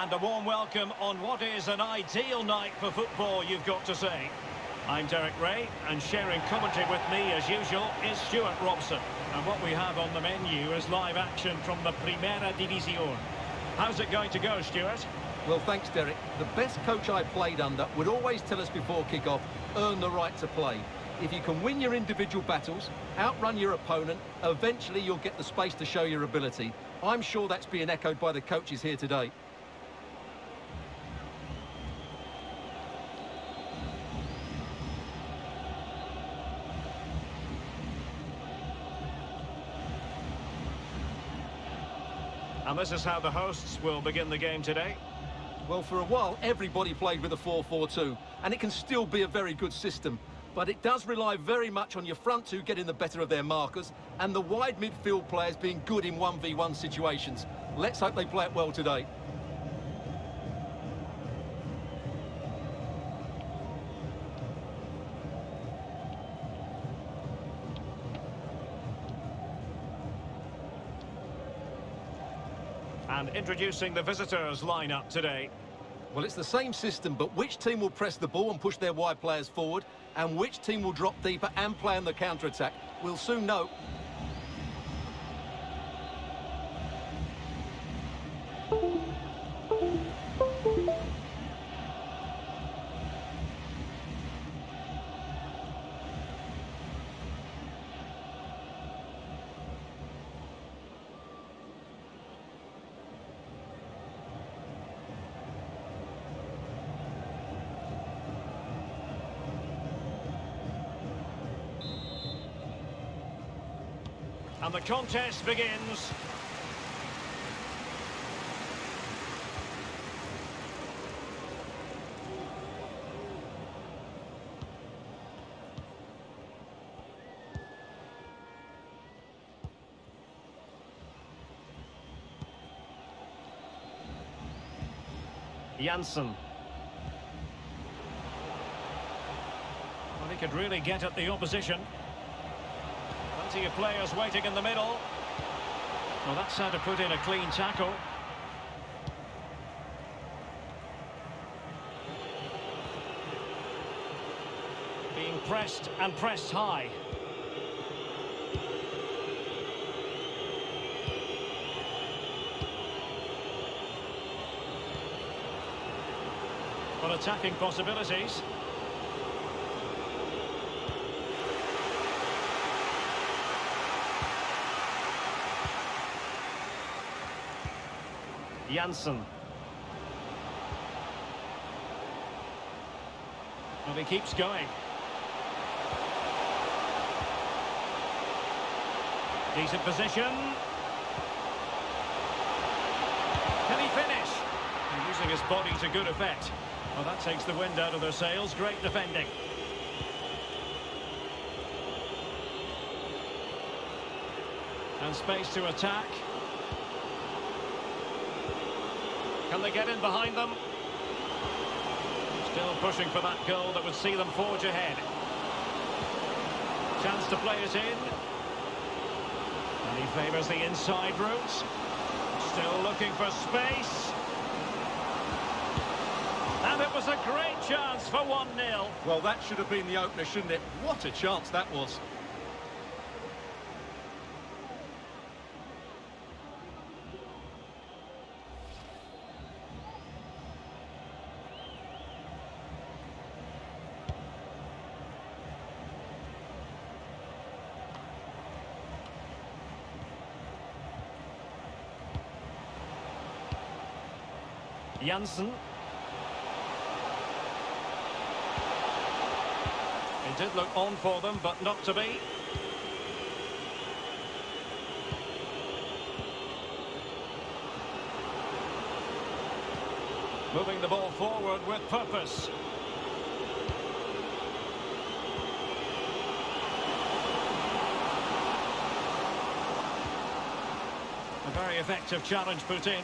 And a warm welcome on what is an ideal night for football, you've got to say. I'm Derek Ray, and sharing commentary with me, as usual, is Stuart Robson. And what we have on the menu is live action from the Primera División. How's it going to go, Stuart? Well, thanks, Derek. The best coach I played under would always tell us before kick-off, earn the right to play. If you can win your individual battles, outrun your opponent, eventually you'll get the space to show your ability. I'm sure that's being echoed by the coaches here today. And this is how the hosts will begin the game today. Well, for a while, everybody played with a 4-4-2, and it can still be a very good system. But it does rely very much on your front two getting the better of their markers, and the wide midfield players being good in 1v1 situations. Let's hope they play it well today. And introducing the visitors' lineup today. Well, it's the same system, but which team will press the ball and push their wide players forward, and which team will drop deeper and play on the counter-attack? We'll soon know. And the contest begins. Janssen. Well, he could really get at the opposition. Plenty of players waiting in the middle. Well, that's how to put in a clean tackle. Being pressed and pressed high. Well, attacking possibilities. Janssen. Well, he keeps going. Decent position. Can he finish? And using his body to good effect. Well, that takes the wind out of their sails. Great defending. And space to attack. Can they get in behind them? Still pushing for that goal that would see them forge ahead. Chance to play it in. And he favours the inside route. Still looking for space. And it was a great chance for 1-0. Well, that should have been the opener, shouldn't it? What a chance that was. Janssen. It did look on for them, but not to be. Moving the ball forward with purpose. A very effective challenge put in.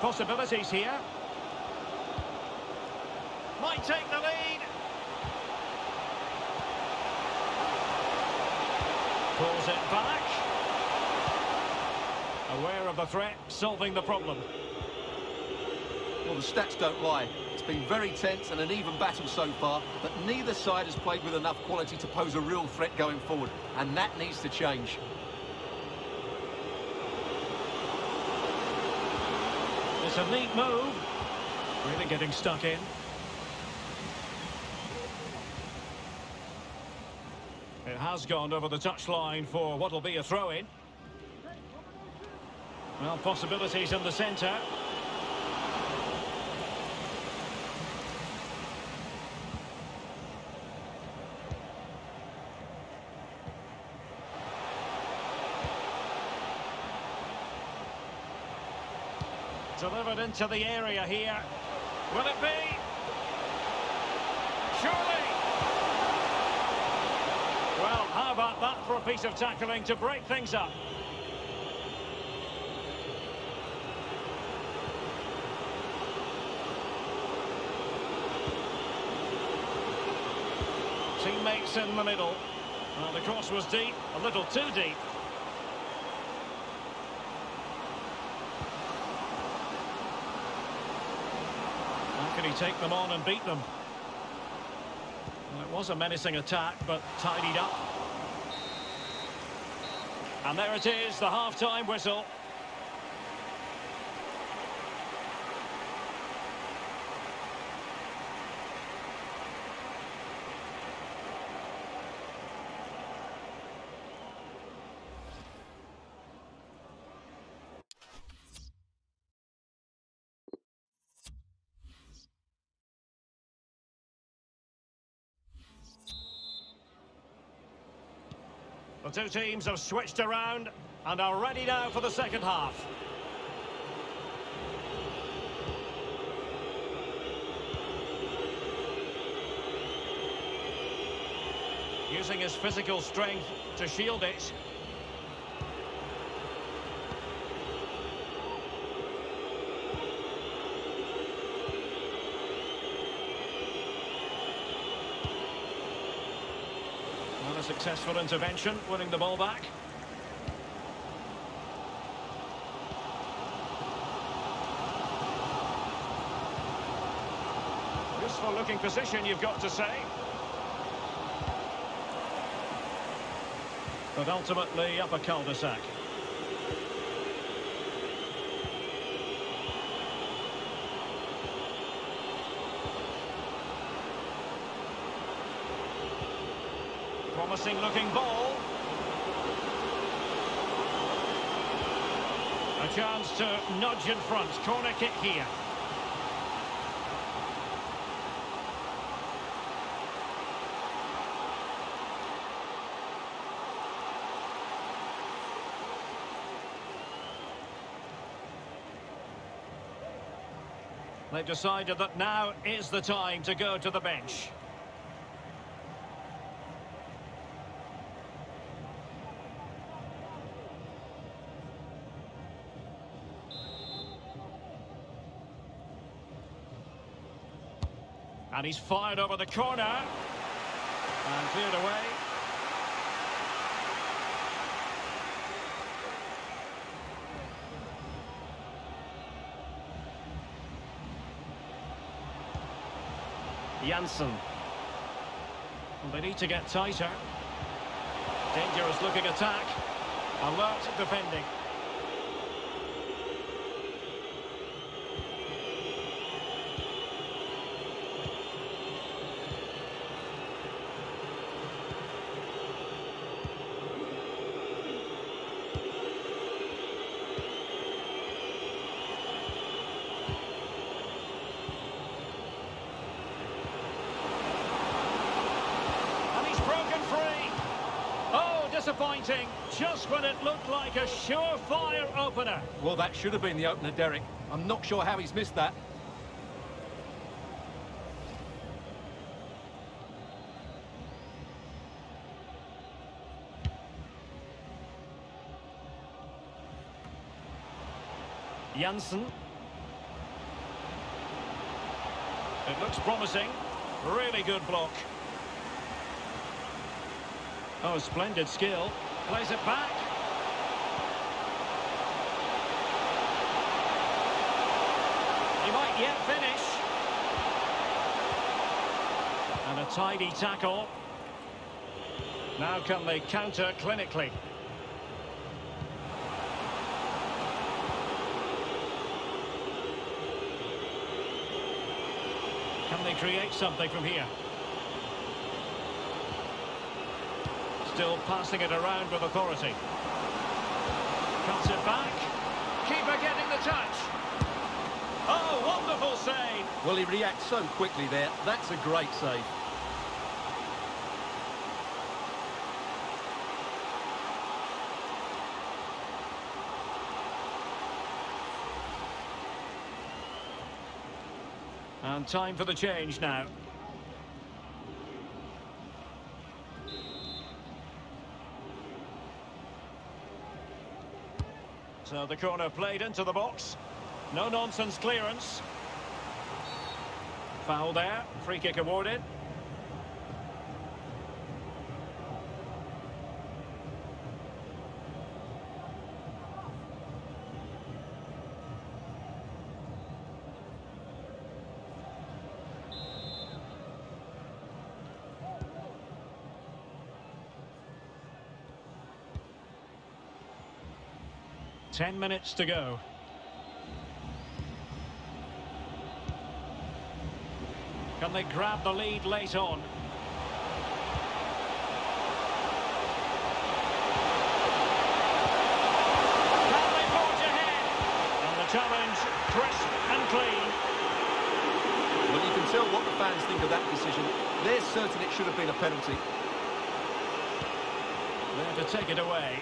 Possibilities here. might take the lead. Pulls it back. Aware of the threat, solving the problem. Well, the stats don't lie. It's been very tense and an even battle so far, but neither side has played with enough quality to pose a real threat going forward, and that needs to change. It's a neat move. Really getting stuck in. It has gone over the touchline for what will be a throw-in. Well, possibilities in the centre. Delivered into the area here. Will it be? Surely! Well, how about that for a piece of tackling to break things up? Teammates in the middle. Well, the cross was deep, a little too deep. Can he take them on and beat them? Well, it was a menacing attack, but tidied up. And there it is, the half-time whistle. The two teams have switched around and are ready now for the second half. Using his physical strength to shield it. Successful intervention, winning the ball back. Useful looking position, you've got to say. But ultimately up a cul-de-sac. Promising looking ball. A chance to nudge in front. Corner kick here. They've decided that now is the time to go to the bench. And he's fired over the corner and cleared away. Janssen. Well, they need to get tighter. Dangerous looking attack. Alert defending. Disappointing, just when it looked like a surefire opener. Well, that should have been the opener, Derek. I'm not sure how he's missed that. Janssen. It looks promising. Really good block. Oh, splendid skill. Plays it back. He might yet finish. And a tidy tackle. Now can they counter clinically? Can they create something from here? Still passing it around with authority. Cuts it back. Keeper getting the touch. Oh, wonderful save. Well, he reacts so quickly there. That's a great save. And time for the change now. So the corner played into the box. No nonsense clearance. Foul there. Free kick awarded. Ten minutes to go. Can they grab the lead late on? Can they forge ahead? And the challenge, crisp and clean. Well, you can tell what the fans think of that decision. They're certain it should have been a penalty. They're to take it away.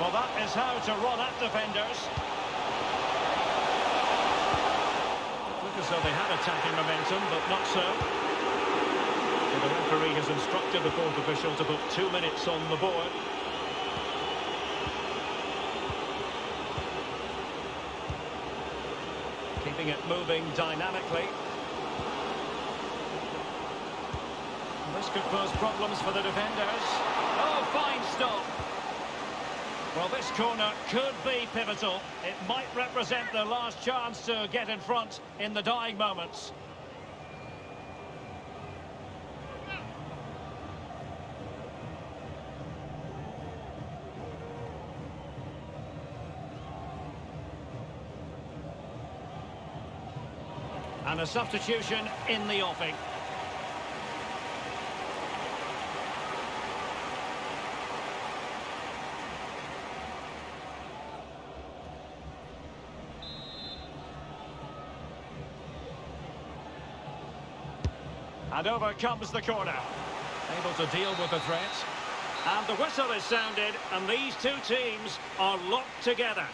Well, that is how to run at defenders. It looked as though they had attacking momentum, but not so. And the referee has instructed the fourth official to put 2 minutes on the board. Keeping it moving dynamically. This could pose problems for the defenders. Oh, fine stop. Well, this corner could be pivotal. It might represent their last chance to get in front in the dying moments. And a substitution in the offing. And over comes the corner. Able to deal with the threat. And the whistle is sounded, and these two teams are locked together.